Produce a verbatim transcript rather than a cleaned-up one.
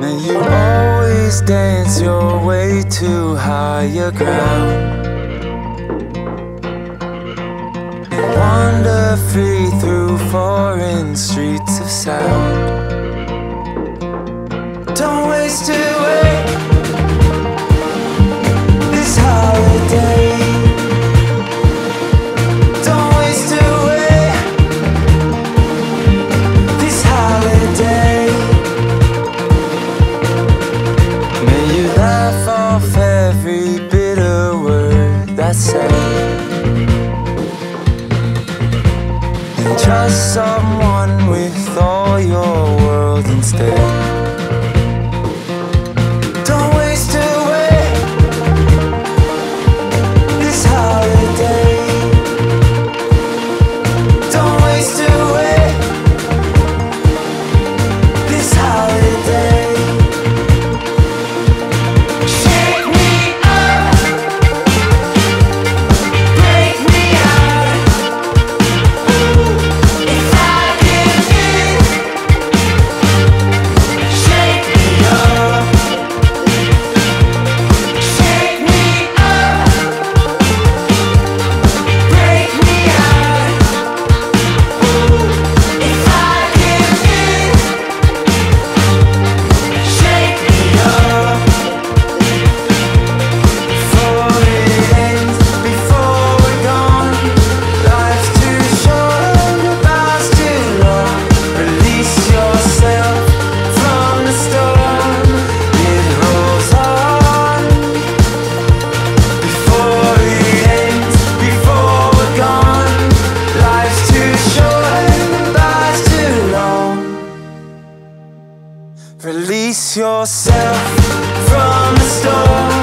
May you always dance your way to higher ground and wander free through foreign streets of sound. Don't waste away this holiday. Don't waste away this holiday. May you laugh off every bitter word that's said. Trust someone with all your world instead. Release yourself from the storm.